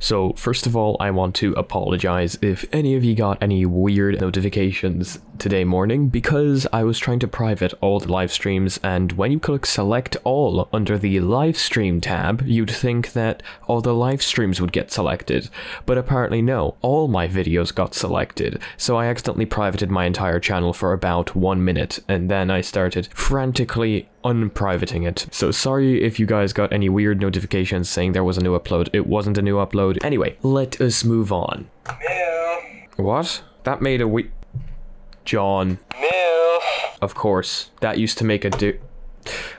So first of all, I want to apologize if any of you got any weird notifications today morning, because I was trying to private all the live streams, and when you click select all under the live stream tab, you'd think that all the live streams would get selected, but apparently no, all my videos got selected, so I accidentally privated my entire channel for about 1 minute, and then I started frantically unprivating it. So sorry if you guys got any weird notifications saying there was a new upload. It wasn't a new upload. Anyway, let us move on. Meow. What? That made a we- John. Meow. Of course. That used to make a do-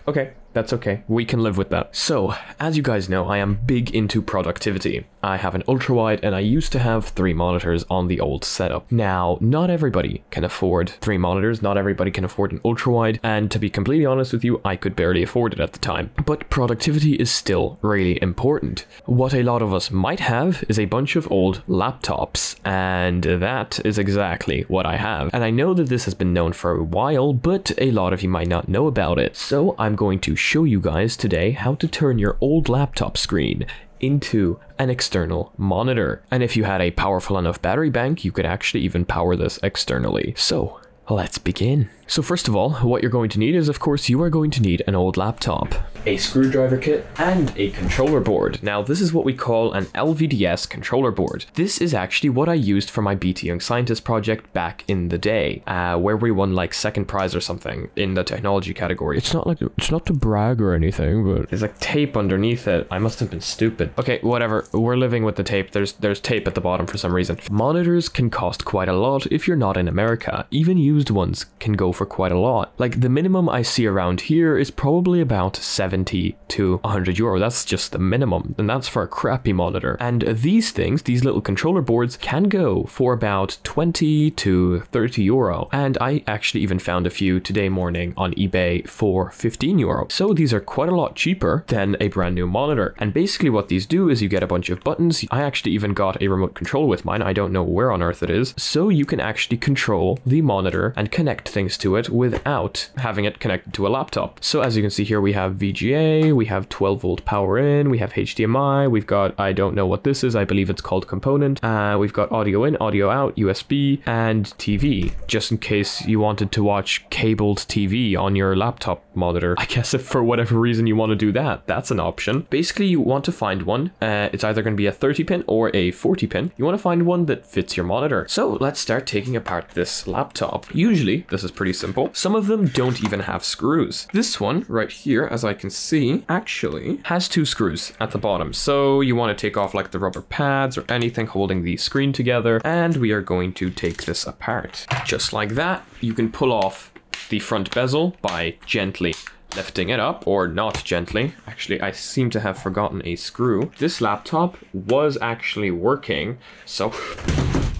Okay. That's okay, we can live with that. So, as you guys know, I am big into productivity. I have an ultra-wide, and I used to have 3 monitors on the old setup. Now, not everybody can afford 3 monitors, not everybody can afford an ultra-wide, and to be completely honest with you, I could barely afford it at the time. But productivity is still really important. What a lot of us might have is a bunch of old laptops, and that is exactly what I have. And I know that this has been known for a while, but a lot of you might not know about it, so I'm going to show you guys today how to turn your old laptop screen into an external monitor. And if you had a powerful enough battery bank, you could actually even power this externally. So let's begin. So first of all, what you're going to need is, of course, you are going to need an old laptop, a screwdriver kit, and a controller board. Now, this is what we call an LVDS controller board. This is actually what I used for my BT Young Scientist project back in the day, where we won like second prize or something in the technology category. It's not to brag or anything, but there's like tape underneath it. I must have been stupid. Okay, whatever. We're living with the tape. There's tape at the bottom for some reason. Monitors can cost quite a lot if you're not in America. Even used ones can go for quite a lot. Like the minimum I see around here is probably about 70 to 100 euro. That's just the minimum, and that's for a crappy monitor. And these things, these little controller boards, can go for about 20 to 30 euro. And I actually even found a few today morning on eBay for 15 euro. So these are quite a lot cheaper than a brand new monitor. And basically what these do is you get a bunch of buttons. I actually even got a remote control with mine. I don't know where on earth it is. So you can actually control the monitor and connect things to it without having it connected to a laptop. So as you can see here, we have VGA, we have 12 volt power in, we have HDMI, we've got, I don't know what this is, I believe it's called component, we've got audio in, audio out, USB, and TV, just in case you wanted to watch cabled TV on your laptop monitor. I guess if for whatever reason you want to do that, that's an option. Basically, you want to find one. It's either going to be a 30 pin or a 40 pin. You want to find one that fits your monitor. So let's start taking apart this laptop. Usually, this is pretty simple. Some of them don't even have screws. This one right here, as I can see, actually has 2 screws at the bottom. So you want to take off like the rubber pads or anything holding the screen together. And we are going to take this apart. Just like that, you can pull off the front bezel by gently lifting it up, or not gently. Actually, I seem to have forgotten a screw. This laptop was actually working, so...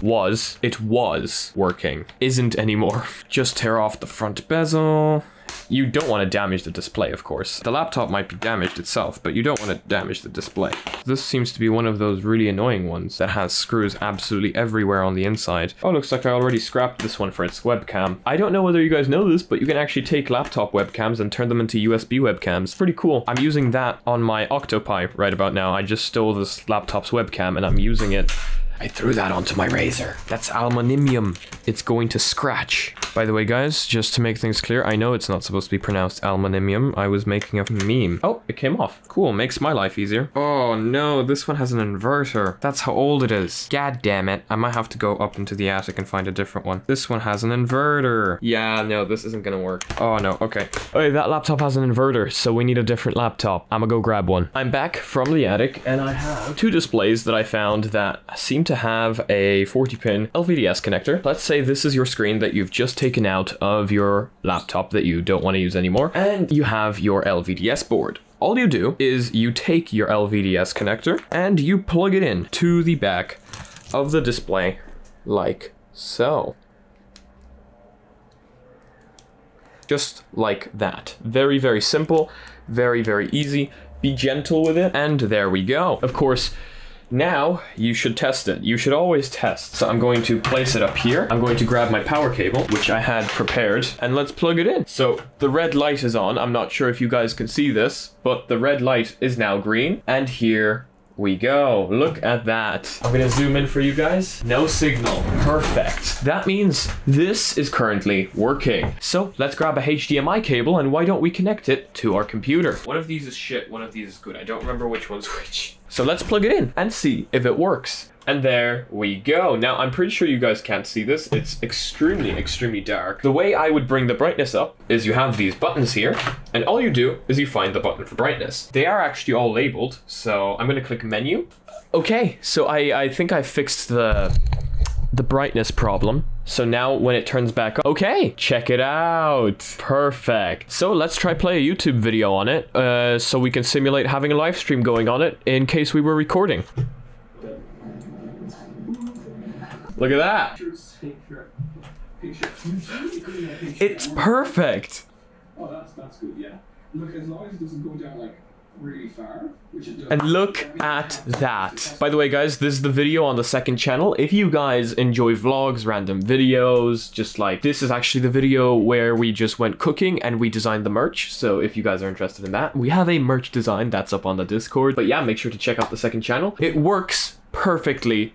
It was working. Isn't anymore. Just tear off the front bezel. You don't want to damage the display, of course. The laptop might be damaged itself, but you don't want to damage the display. This seems to be one of those really annoying ones that has screws absolutely everywhere on the inside. Oh, looks like I already scrapped this one for its webcam. I don't know whether you guys know this, but you can actually take laptop webcams and turn them into USB webcams. Pretty cool. I'm using that on my OctoPi right about now. I just stole this laptop's webcam and I'm using it. I threw that onto my razor. That's aluminium. It's going to scratch. By the way, guys, just to make things clear, I know it's not supposed to be pronounced aluminium. I was making a meme. Oh, it came off. Cool, makes my life easier. Oh no, this one has an inverter. That's how old it is. God damn it. I might have to go up into the attic and find a different one. This one has an inverter. Yeah, no, this isn't gonna work. Oh no, okay. Okay, that laptop has an inverter, so we need a different laptop. I'ma go grab one. I'm back from the attic, and I have 2 displays that I found that seem to have a 40 pin LVDS connector. Let's say this is your screen that you've just taken out of your laptop that you don't want to use anymore, and you have your LVDS board. All you do is you take your LVDS connector and you plug it in to the back of the display like so. Just like that. Very, very simple, very, very easy. Be gentle with it, and there we go. Of course, now you should test it. You should always test. So I'm going to place it up here. I'm going to grab my power cable, which I had prepared, and let's plug it in. So the red light is on. I'm not sure if you guys can see this, but the red light is now green. And here we go. Look at that. I'm gonna zoom in for you guys. No signal. Perfect. That means this is currently working. So let's grab a HDMI cable and why don't we connect it to our computer? One of these is shit, one of these is good. I don't remember which one's which. So let's plug it in and see if it works. And there we go. Now, I'm pretty sure you guys can't see this. It's extremely, extremely dark. The way I would bring the brightness up is you have these buttons here, and all you do is you find the button for brightness. They are actually all labeled, so I'm gonna click menu. Okay, so I think I fixed the brightness problem. So now when it turns back on, okay, check it out. Perfect. So let's try play a YouTube video on it, so we can simulate having a live stream going on it in case we were recording. Look at that. It's perfect. Oh, that's good, yeah. Look, as long as it doesn't go down like really far, which it does. And look at that. By the way, guys, this is the video on the second channel. If you guys enjoy vlogs, random videos, just like this is actually the video where we just went cooking and we designed the merch. So if you guys are interested in that, we have a merch design that's up on the Discord. But yeah, make sure to check out the second channel. It works perfectly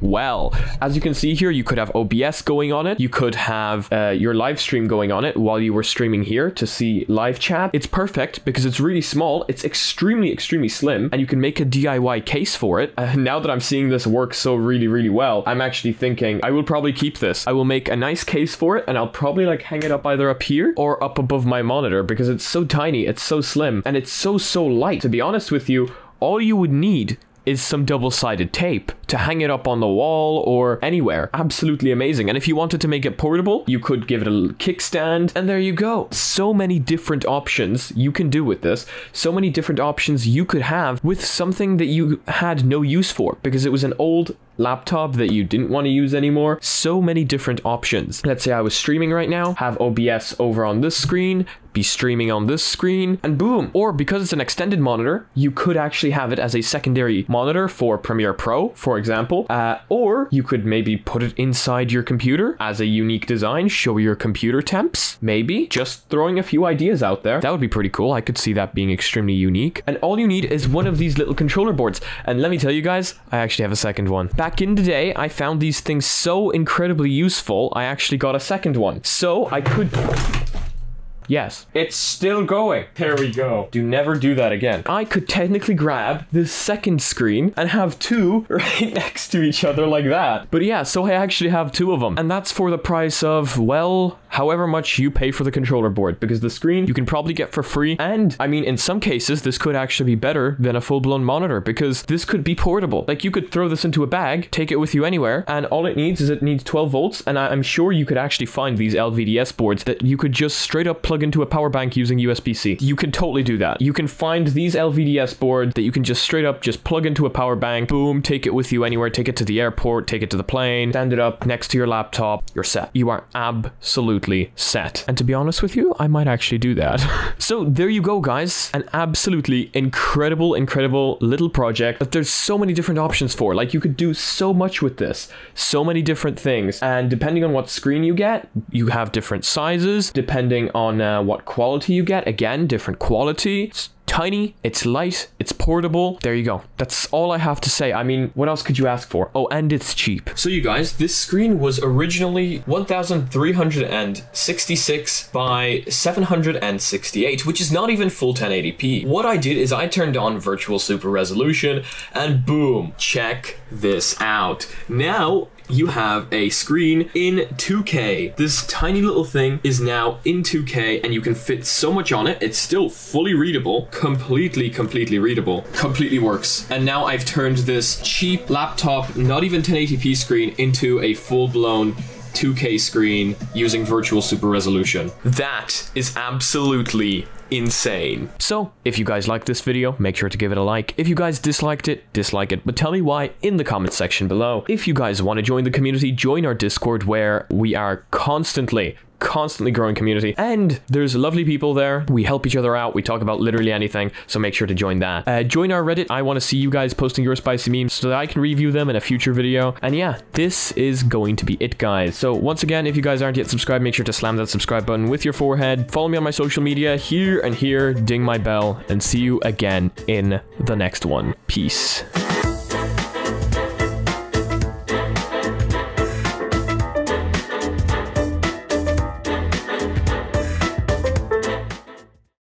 well. As you can see here, you could have OBS going on it. You could have your live stream going on it while you were streaming here to see live chat. It's perfect because it's really small. It's extremely, extremely slim and you can make a DIY case for it. Now that I'm seeing this work so really, really well, I'm actually thinking I will probably keep this. I will make a nice case for it and I'll probably like hang it up either up here or up above my monitor because it's so tiny, it's so slim and it's so light. To be honest with you, all you would need is some double-sided tape to hang it up on the wall or anywhere. Absolutely amazing. And if you wanted to make it portable, you could give it a little kickstand and there you go. So many different options you can do with this. So many different options you could have with something that you had no use for because it was an old laptop that you didn't want to use anymore. So many different options. Let's say I was streaming right now, have OBS over on this screen, be streaming on this screen, and boom. Or because it's an extended monitor, you could actually have it as a secondary monitor for Premiere Pro, for example. Or you could maybe put it inside your computer as a unique design, show your computer temps, maybe. Just throwing a few ideas out there. That would be pretty cool. I could see that being extremely unique. And all you need is one of these little controller boards. And let me tell you guys, I actually have a second one. Back in the day, I found these things so incredibly useful, I actually got a second one. So I could... Yes, it's still going. There we go. Do never do that again. I could technically grab this second screen and have two right next to each other like that. But yeah, so I actually have two of them. And that's for the price of, well, however much you pay for the controller board. Because the screen you can probably get for free. And I mean, in some cases, this could actually be better than a full-blown monitor because this could be portable. Like you could throw this into a bag, take it with you anywhere. And all it needs is it needs 12 volts. And I'm sure you could actually find these LVDS boards that you could just straight up plug into a power bank using USB-C. You can totally do that. You can find these LVDS boards that you can just straight up just plug into a power bank, boom, take it with you anywhere, take it to the airport, take it to the plane, stand it up next to your laptop, you're set. You are absolutely set. And to be honest with you, I might actually do that. So there you go, guys. An absolutely incredible, incredible little project that there's so many different options for. Like you could do so much with this, so many different things. And depending on what screen you get, you have different sizes, depending on what quality you get. Again, different quality. It's tiny, it's light, it's portable. There you go. That's all I have to say. I mean, what else could you ask for? Oh, and it's cheap. So you guys, this screen was originally 1,366 by 768, which is not even full 1080p. What I did is I turned on virtual super resolution and boom, check this out. Now, you have a screen in 2K. This tiny little thing is now in 2K and you can fit so much on it. It's still fully readable, completely readable, completely works. And now I've turned this cheap laptop, not even 1080p screen into a full-blown 2K screen using virtual super resolution. That is absolutely insane. So if you guys like this video, make sure to give it a like. If you guys disliked it, dislike it, but tell me why in the comment section below. If you guys want to join the community, join our Discord where we are constantly constantly growing community, and there's lovely people there. We help each other out. We talk about literally anything, so make sure to join that. Join our Reddit. I want to see you guys posting your spicy memes so that I can review them in a future video. And yeah, this is going to be it, guys. So once again, if you guys aren't yet subscribed, make sure to slam that subscribe button with your forehead. Follow me on my social media here and here. Ding my bell, and see you again in the next one. Peace.